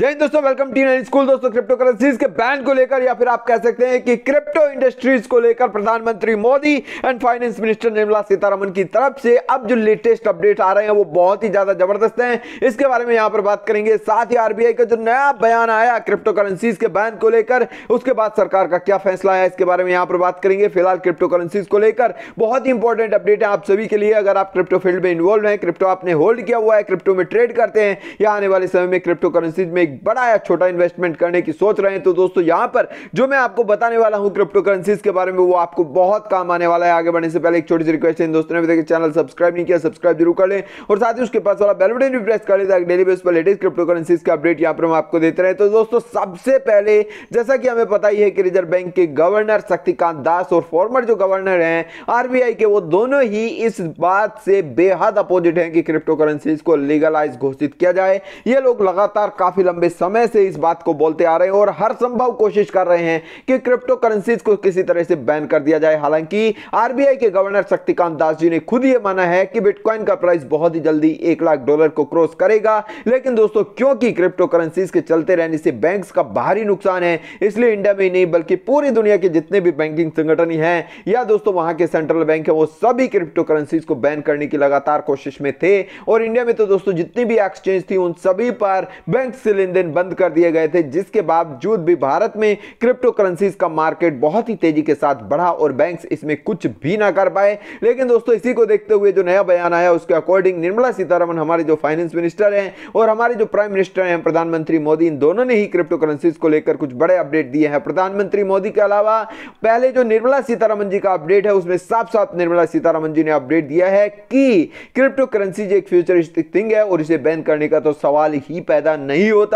जय दोस्तों, welcome teen school. दोस्तों, क्रिप्टो करेंसीज के बैन को लेकर या फिर आप कह सकते हैं कि क्रिप्टो इंडस्ट्रीज को लेकर प्रधानमंत्री Modi and finance minister Nirmala Sitharaman की तरफ से अब जो लेटेस्ट अपडेट आ रहे हैं वो बहुत ही ज्यादा जबरदस्त हैं। इसके बारे में यहां पर बात करेंगे। साथ ही आरबीआई का जो नया बयान आया क्रिप्टो करेंसीज के बैन को लेकर, उसके बाद सरकार का क्या फैसला आया इसके बारे में यहाँ पर बात करेंगे। फिलहाल क्रिप्टो करेंसीज को लेकर बहुत ही इंपॉर्टेंट अपडेट है आप सभी के लिए। अगर आप क्रिप्टो फील्ड में इन्वॉल्व हैं, क्रिप्टो आपने होल्ड किया हुआ है, क्रिप्टो में ट्रेड करते हैं या आने वाले समय में क्रिप्टो करेंसीज में एक बड़ा या छोटा इन्वेस्टमेंट करने की सोच रहे हैं, तो दोस्तों यहां पर जो मैं आपको बताने वाला हूं क्रिप्टो करेंसीज के बारे में वो आपको बहुत काम आने वाला है। आगे बढ़ने से पहले एक छोटी सी रिक्वेस्ट है, दोस्तों ने अभी तक चैनल सब्सक्राइब नहीं किया, सब्सक्राइब जरूर कर लें और साथ ही उसके पास वाला बेल बटन भी प्रेस कर लें ताकि डेली बेस पर लेटेस्ट क्रिप्टो करेंसीज के अपडेट यहां पर हम आपको देते रहे। तो दोस्तों, सबसे पहले जैसा कि हमें पता ही है कि रिजर्व बैंक के गवर्नर शक्तिकांत दास और फॉर्मर जो गवर्नर हैं आरबीआई के, वो दोनों ही इस बात से बेहद अपोजिट हैं कि क्रिप्टो करेंसीज को लीगलाइज घोषित किया जाए। ये लोग लगातार काफी लंबे समय से इस बात को बोलते आ रहे हैं और हर संभव कोशिश कर रहे हैं कि क्रिप्टो करेंसीज को किसी तरह से बैन कर दिया जाए। हालांकि आरबीआई के गवर्नर शक्तिकांत दास जी ने खुद ये माना है कि बिटकॉइन का प्राइस बहुत ही जल्दी $1,00,000 को क्रॉस करेगा, लेकिन दोस्तों क्योंकि क्रिप्टो करेंसीज के चलते रहने से बैंक्स का भारी नुकसान है, इसलिए इंडिया में ही नहीं बल्कि पूरी दुनिया के जितने भी बैंकिंग संगठन हैं या दोस्तों वहां के सेंट्रल बैंक है, वो सभी क्रिप्टो करेंसीज को बैन करने की लगातार कोशिश में थे। और इंडिया में तो दोस्तों जितनी भी एक्सचेंज थी उन सभी पर बैंक से लेन-देन बंद कर दिए गए थे, जिसके बावजूद भी भारत में क्रिप्टो करेंसीज का मार्केट बहुत ही तेजी के साथ बढ़ा और बैंक्स इसमें कुछ भी ना कर पाए। लेकिन दोस्तों इसी को देखते हुए जो नया बयान आया उसके अकॉर्डिंग निर्मला सीतारमण, हमारे जो फाइनेंस मिनिस्टर हैं, और हमारे जो प्राइम मिनिस्टर हैं प्रधानमंत्री मोदी, इन दोनों ने ही क्रिप्टो करेंसीज को लेकर कुछ बड़े अपडेट दिए हैं। प्रधानमंत्री मोदी के अलावा पहले जो निर्मला सीतारमण जी का अपडेट है उसमें साफ साफ निर्मला सीतारमण जी ने अपडेट दिया है कि क्रिप्टो करेंसीज एक फ्यूचरिस्टिक थिंग है और इसे बैन करने का तो सवाल ही पैदा नहीं होता।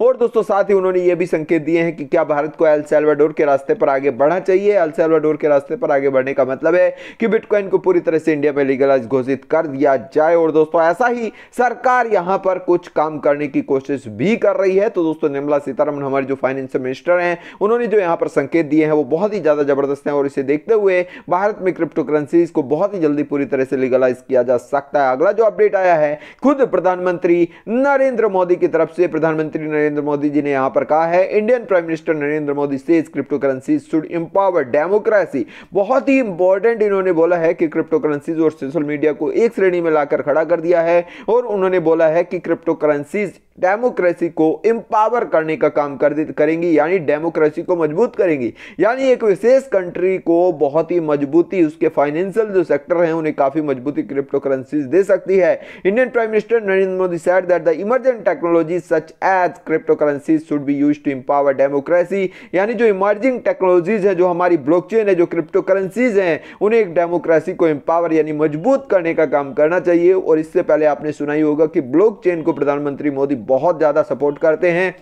और दोस्तों साथ ही उन्होंने ये भी संकेत दिए हैं कि क्या भारत को एल सल्वाडोर के रास्ते पर आगे बढ़ना चाहिए। एल सल्वाडोर के रास्ते पर आगे बढ़ने का मतलब है कि बिटकॉइन को पूरी तरह से इंडिया में लीगलाइज घोषित कर दिया जाए। और दोस्तों ऐसा ही सरकार यहां पर कुछ काम करने की कोशिश भी कर रही है। तो दोस्तों निर्मला सीतारमण, हमारे जो फाइनेंस मिनिस्टर हैं, उन्होंने जो यहां पर संकेत दिए हैं वो बहुत ही ज्यादा जबरदस्त है और इसे देखते हुए भारत में क्रिप्टो करेंसीज को बहुत ही जल्दी पूरी तरह से लीगलाइज किया जा सकता है। अगला जो अपडेट आया है खुद प्रधानमंत्री नरेंद्र मोदी की तरफ से, प्रधानमंत्री नरेंद्र मोदी जी ने यहां पर कहा है, Indian prime minister Narendra Modi says crypto currencies should empower democracy. बहुत ही इंपॉर्टेंट इन्होंने बोला है कि क्रिप्टो करेंसीज और सोशल मीडिया को एक श्रेणी में लाकर खड़ा कर दिया है और उन्होंने बोला है कि क्रिप्टो करेंसीज डेमोक्रेसी को एम्पावर करने का काम करेंगी, यानी डेमोक्रेसी को मजबूत करेंगी, यानी एक विशेष कंट्री को बहुत ही मजबूती, उसके फाइनेंशियल जो सेक्टर हैं उन्हें काफी मजबूती क्रिप्टो करेंसीज दे सकती है। Indian prime minister Narendra Modi said that the emerging technology such as crypto currencies should be used to empower democracy, यानी जो इमर्जिंग टेक्नोलॉजीज है, जो हमारी ब्लॉकचेन है, जो क्रिप्टो करेंसीज हैं, उन्हें एक डेमोक्रेसी को एम्पावर यानी मजबूत करने का काम करना चाहिए। और इससे पहले आपने सुना ही होगा कि ब्लॉकचेन को प्रधानमंत्री मोदी बहुत ज्यादा सपोर्ट करते हैं।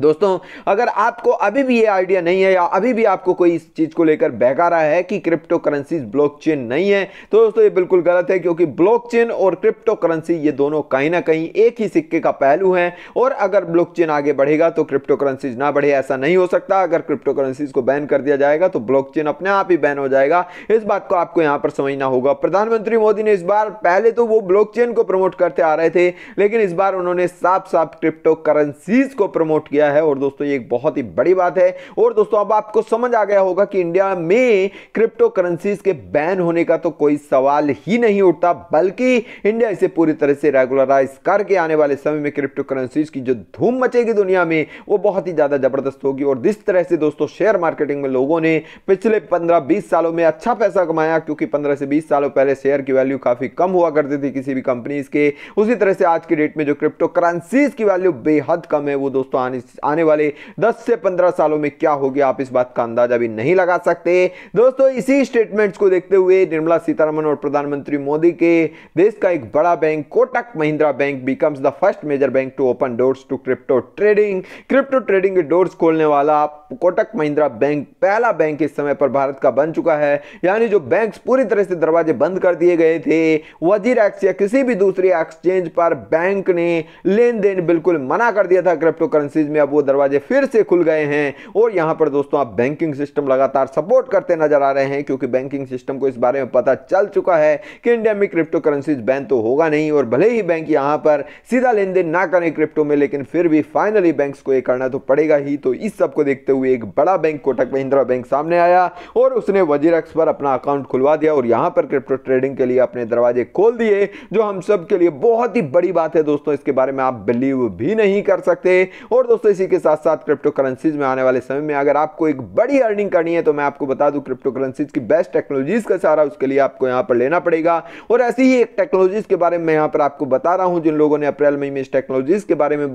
दोस्तों अगर आपको अभी भी ये आइडिया नहीं है या अभी भी आपको कोई इस चीज़ को लेकर बहका रहा है कि क्रिप्टो करेंसीज ब्लॉकचेन नहीं है, तो दोस्तों ये बिल्कुल गलत है, क्योंकि ब्लॉकचेन और क्रिप्टो करेंसी ये दोनों कहीं ना कहीं एक ही सिक्के का पहलू है। और अगर ब्लॉकचेन आगे बढ़ेगा तो क्रिप्टो करेंसीज ना बढ़े, ऐसा नहीं हो सकता। अगर क्रिप्टो करेंसीज को बैन कर दिया जाएगा तो ब्लॉकचेन अपने आप ही बैन हो जाएगा, इस बात को आपको यहाँ पर समझना होगा। प्रधानमंत्री मोदी ने इस बार, पहले तो वो ब्लॉकचेन को प्रमोट करते आ रहे थे, लेकिन इस बार उन्होंने साफ साफ क्रिप्टो करेंसीज को प्रमोट किया है। और दोस्तों ये एक बहुत ही बड़ी बात है। और दोस्तों अब आपको समझ आ गया होगा कि इंडिया में क्रिप्टो करेंसीज के बैन होने का तो कोई सवाल ही नहीं उठता, बल्कि इंडिया इसे पूरी तरह से रेगुलराइज करके आने वाले समय में क्रिप्टो करेंसीज की जो धूम मचेगी दुनिया में वो बहुत ही ज्यादा जबरदस्त होगी। और जिस तरह से दोस्तों शेयर मार्केटिंग में लोगों ने पिछले 15-20 सालों में अच्छा पैसा कमाया, क्योंकि 15 से 20 सालों पहले शेयर की वैल्यू काफी कम हुआ करती थी किसी भी कंपनीज के, उसी तरह से आज की डेट में जो क्रिप्टो करेंसीज की वैल्यू बेहद कम है वो दोस्तों आने वाले 10 से 15 सालों में क्या होगी आप इस बात का अंदाजा भी नहीं लगा सकते। दोस्तों इसी स्टेटमेंट्स को देखते हुए निर्मला सीतारमण और प्रधानमंत्री मोदी के देश का एक बड़ा bank Kotak Mahindra bank becomes the first major bank to open doors to crypto trading. Crypto trading के डोर्स खोलने वाला कोटक महिंद्रा बैंक पहला बैंक इस समय पर भारत का बन चुका है, यानी जो बैंक पूरी तरह से दरवाजे बंद कर दिए गए थे, वजीरएक्स या किसी भी दूसरी एक्सचेंज पर बैंक ने लेन देन बिल्कुल मना कर दिया था क्रिप्टो करेंसीज में, अब वो दरवाजे फिर से खुल गए हैं। और यहाँ पर दोस्तों आप बैंकिंग सिस्टम लगातार सपोर्ट करते नजर आ रहे हैं, क्योंकि बैंकिंग सिस्टम को इस बारे में पता चल चुका है कि इंडिया में क्रिप्टो करेंसीज बैन तो होगा नहीं, और भले ही बैंक यहाँ पर सीधा लेन देन ना करें क्रिप्टो में, लेकिन फिर भी फाइनली बैंक को ये करना तो पड़ेगा ही। तो इस सब को देखते हुए एक बड़ा बैंक कोटक महिंद्रा बैंक सामने आया और उसने वजीरएक्स पर अपना अकाउंट खुलवा दिया और यहाँ पर क्रिप्टो ट्रेडिंग के लिए अपने दरवाजे खोल दिए, जो हम सब के लिए बहुत ही बड़ी बात है दोस्तों। इसके बारे में आप बिलीव भी नहीं कर सकते। और दोस्तों इसी के साथ साथ क्रिप्टो करेंसीज में आने वाले समय में अगर आपको एक बड़ी अर्निंग करनी है तो मैं आपको बता दूं क्रिप्टो करेंसीज की बेस्ट टेक्नोलॉजीज का सहारा उसके लिए आपको यहां पर लेना पड़ेगा। और ऐसी ही एक टेक्नोलॉजीज के बारे में मैं यहां पर आपको बता रहा हूं, जिन लोगों ने अप्रैल मई में इस टेक्नोलॉजीज के बारे में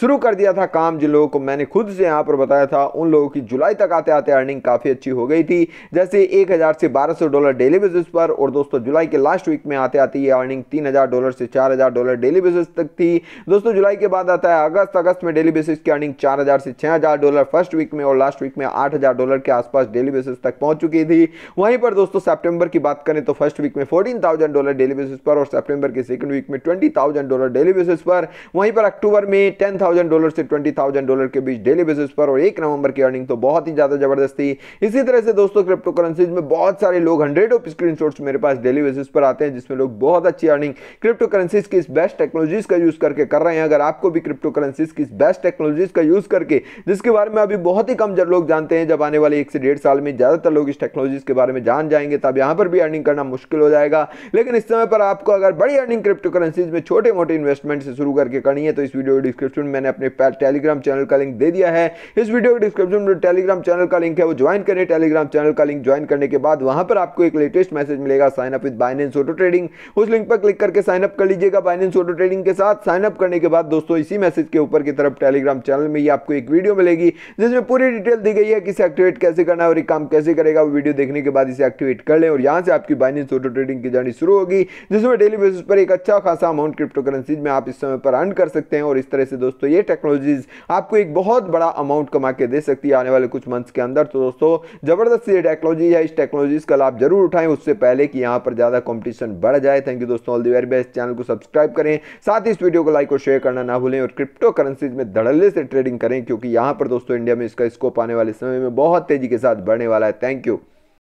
शुरू कर दिया था काम, जिन लोगों को मैंने खुद से यहां पर बताया था, उन लोगों की जुलाई तक आते आते अर्निंग काफी अच्छी हो गई थी, जैसे $1000 से $1200 डेली बेसिस पर। और दोस्तों जुलाई के लास्ट वीक में आते आते ये अर्निंग $3000 से $4000 डेली बेसिस तक थी। दोस्तों जुलाई के बाद आता है अगस्त, अगस्त में डेली बेसिस की अर्निंग $4000 से $6000 फर्स्ट वीक में और लास्ट वीक में $8000 के आसपास डेली बेसिस तक पहुंच चुकी थी। वहीं पर दोस्तों सितंबर की बात करें तो फर्स्ट वीक में $14000 डेली बेसिस पर और सितंबर के सेकंड वीक में $20000 डेली बेसिस पर। वहीं पर अक्टूबर में $10000 से $20000 के बीच डेली बेसिस पर और 1 नवंबर की अर्निंग तो बहुत ही ज्यादा जबरदस्त थी। इसी तरह से दोस्तों क्रिप्टो करेंसीज में बहुत सारे लोग 100 ऑफ स्क्रीनशॉट्स मेरे पास डेली बेसिस पर आते हैं, जिसमें लोग बहुत अच्छी अर्निंग क्रिप्टो करेंसीज की इस बेस्ट टेक्नोलॉजीज का यूज करके कर रहे हैं। अगर आपको भी क्रिप्टो करेंसीज की बेस्ट टेक्नोलॉजीज का यूज करके, जिसके बारे में अभी बहुत ही कम लोग जानते हैं, जब आने वाले 1 से 1.5 साल में ज्यादातर लोग इस टेक्नोलॉजीज के बारे में जान जाएंगे, तब यहां पर भी अर्निंग करना मुश्किल हो जाएगा। लेकिन इस समय पर आपको अगर बड़ी अर्निंग क्रिप्टो करेंसीज में छोटे मोटे इन्वेस्टमेंट से शुरू करके करनी है तो इस वीडियो डिस्क्रिप्शन में मैंने अपने टेलीग्राम चैनल का लिंक दे दिया है। इस वीडियो डिस्क्रिप्शन में टेलीग्राम चैनल का लिंक है, वो ज्वाइन करें। टेलीग्राम चैनल का लिंक ज्वाइन करने के बाद वहां पर आपको एक लेटेस्ट मैसेज मिलेगा, sign up with Binance auto trading. उस लिंक पर क्लिक करके साइन अप कर लीजिएगा बाइनेंस ऑटो ट्रेडिंग के साथ। साइन अप करने के बाद दोस्तों इसी मैसेज के ऊपर की तरफ टेलीग्राम चैनल में ही आपको एक वीडियो मिलेगी, जिसमें पूरी डिटेल दी गई है कि इसे एक्टिवेट कैसे करना है और ये काम कैसे करेगा। वो वीडियो देखने के बाद इसे एक्टिवेट कर लें और यहां से आपकी बाइनेंस ऑटो ट्रेडिंग की जर्नी शुरू होगी, जिसमें डेली बेसिस पर एक अच्छा खासा अमाउंट क्रिप्टो करेंसीज में आप इस समय पर अर्न कर सकते हैं। और इस तरह से दोस्तों ये टेक्नोलॉजीज आपको एक बहुत बड़ा अमाउंट कमा के दे सकती है आने वाले कुछ मंथ्स के अंदर। तो दोस्तों जबरदस्त ये टेक्नोलॉजी है, इस टेक्नोलॉजीज का लाभ जरूर उठाएं उससे पहले कि यहाँ पर ज्यादा कॉम्पिटिशन बढ़ जाए। थैंक यू दोस्तों, all the very best. Channel को सब्सक्राइब करें, साथ ही इस वीडियो को लाइक और शेयर करना ना भूलें और क्रिप्टो करेंसीज में धड़ल्ले से ट्रेडिंग करें, क्योंकि यहाँ पर दोस्तों इंडिया में इसका स्कोप आने वाले समय में बहुत तेजी के साथ बढ़ने वाला है। Thank you.